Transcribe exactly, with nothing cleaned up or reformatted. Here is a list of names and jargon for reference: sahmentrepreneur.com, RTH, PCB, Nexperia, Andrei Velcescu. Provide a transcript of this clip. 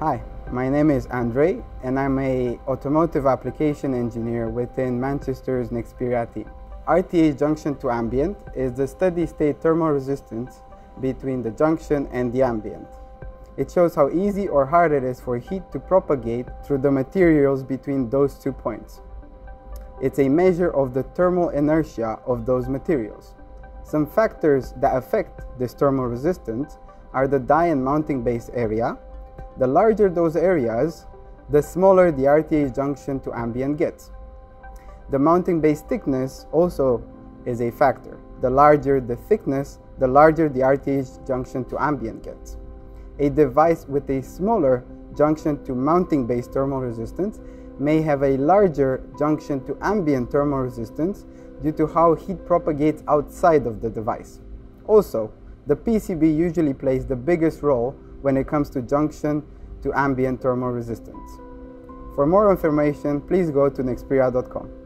Hi, my name is Andrei and I'm an automotive application engineer within Manchester's Nexperia team. R T H junction to ambient is the steady state thermal resistance between the junction and the ambient. It shows how easy or hard it is for heat to propagate through the materials between those two points. It's a measure of the thermal inertia of those materials. Some factors that affect this thermal resistance are the die and mounting base area. The larger those areas, the smaller the R T H junction to ambient gets. The mounting base thickness also is a factor. The larger the thickness, the larger the R T H junction to ambient gets. A device with a smaller junction to mounting base thermal resistance may have a larger junction to ambient thermal resistance due to how heat propagates outside of the device. Also, the P C B usually plays the biggest role when it comes to junction to ambient thermal resistance. For more information, please go to nexperia dot com.